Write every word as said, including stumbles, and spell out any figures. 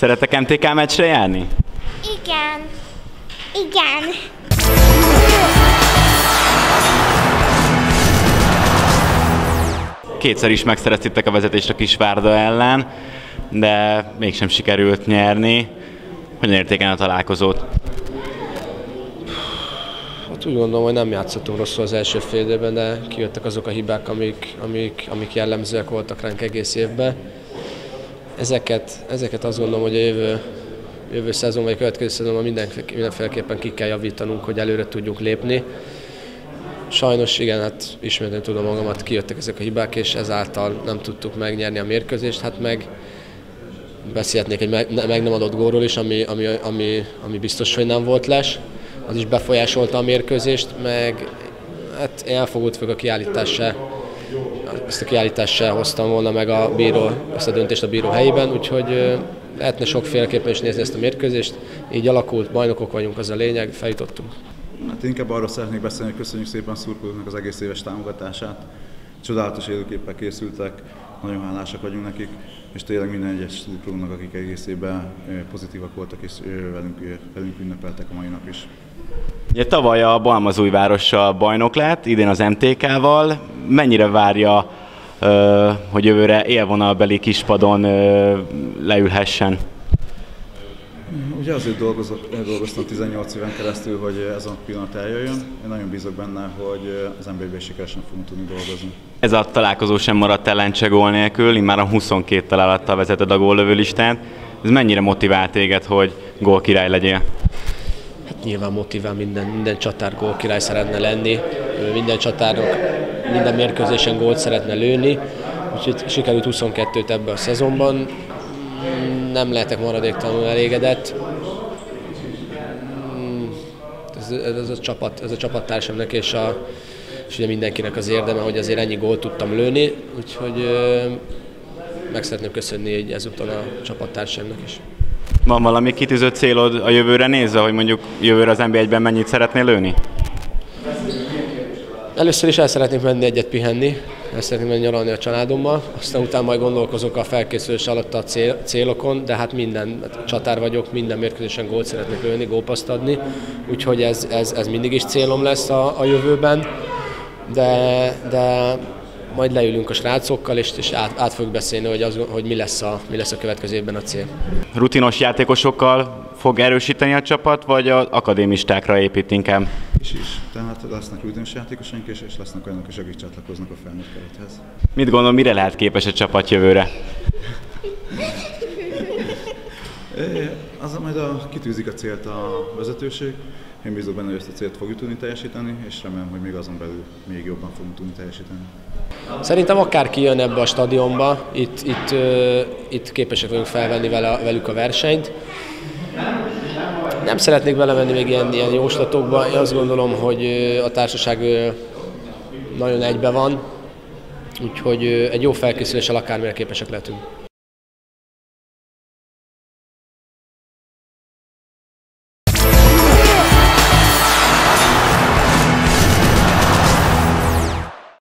Szeretek em té ká meccsre járni? Igen. Igen. Kétszer is megszereztétek a vezetést a Kisvárda ellen, de mégsem sikerült nyerni. Hogyan értékeled a találkozót? Hát úgy gondolom, hogy nem játszottunk rosszul az első fél időben, de kijöttek azok a hibák, amik, amik, amik jellemzőek voltak ránk egész évben. Ezeket, ezeket azt gondolom, hogy a jövő, jövő szezon vagy a következő szezonban mindenféleképpen ki kell javítanunk, hogy előre tudjunk lépni. Sajnos igen, hát ismerni tudom magamat, kijöttek ezek a hibák, és ezáltal nem tudtuk megnyerni a mérkőzést, hát meg beszélhetnék egy meg, meg nem adott gólról is, ami, ami, ami, ami biztos, hogy nem volt les. Az is befolyásolta a mérkőzést, meg hát elfogult fog a kiállítás se. Ezt a kiállítást sem hoztam volna meg a bíró, ezt a döntést a bíró helyében, úgyhogy lehetne sokféleképpen is nézni ezt a mérkőzést. Így alakult, bajnokok vagyunk, az a lényeg, feljutottunk. Hát inkább arról szeretnék beszélni, hogy köszönjük szépen a szurkolóknak az egész éves támogatását. Csodálatos élőképpel készültek, nagyon hálásak vagyunk nekik, és tényleg minden egyes szurkolónak, akik egész évben pozitívak voltak és velünk, velünk ünnepeltek a mai nap is. Ugye tavaly a Balmazújvárossal bajnok lett, idén az em té ká-val. Mennyire várja, hogy jövőre élvonalbeli Kispadon leülhessen? Ugye azért dolgoztam tizennyolc éven keresztül, hogy ez a pillanat eljöjjön. Én nagyon bízok benne, hogy az en bé I-ben sikeresen fogunk tudni dolgozni. Ez a találkozó sem maradt ellentse gól nélkül, immár a huszonkettő találattal vezeted a góllövő listán. Ez mennyire motivál téged, hogy gólkirály legyél? Hát nyilván motivál, minden, minden csatár gólkirály szeretne lenni, minden csatárok minden mérkőzésen gólt szeretne lőni, úgyhogy sikerült huszonkettőt ebben a szezonban. Nem lehetek maradéktalanul elégedett. Ez, ez, a, csapat, ez a csapattársamnak és, a, és ugye mindenkinek az érdeme, hogy azért ennyi gólt tudtam lőni, úgyhogy meg szeretném köszönni ezúton a csapattársamnak is. Van valami kitűzött célod a jövőre nézve, hogy mondjuk jövőre az en bé I-ben mennyit szeretnél lőni? Először is el szeretnék menni egyet pihenni, el szeretnék menni nyaralni a családommal, aztán utána majd gondolkozok a felkészülés alatt a cél, célokon, de hát minden csatár vagyok, minden mérkőzésen gólt szeretnék lőni, gólpaszt adni, úgyhogy ez, ez, ez mindig is célom lesz a, a jövőben, de, de majd leülünk a srácokkal, és, és át, át fogjuk beszélni, hogy, az, hogy mi, lesz a, mi lesz a következő évben a cél. Rutinos játékosokkal fog erősíteni a csapat, vagy az akadémistákra épít inkább? Is is. Tehát lesznek rutinos játékosaink, és, és lesznek olyanok is, akik csatlakoznak a felnőtt kerethez. Mit gondolom, mire lehet képes a csapat jövőre? é, az majd a, kitűzik a célt a vezetőség. Én bízok benne, hogy ezt a célt fogjuk tudni teljesíteni, és remélem, hogy még azon belül még jobban fogunk tudni teljesíteni. Szerintem akárki jön ebbe a stadionba, itt, itt, uh, itt képesek vagyunk felvenni vele, velük a versenyt. Nem szeretnék belemenni még ilyen, ilyen jóslatokba, én azt gondolom, hogy a társaság nagyon egybe van, úgyhogy egy jó felkészüléssel akármire képesek lehetünk.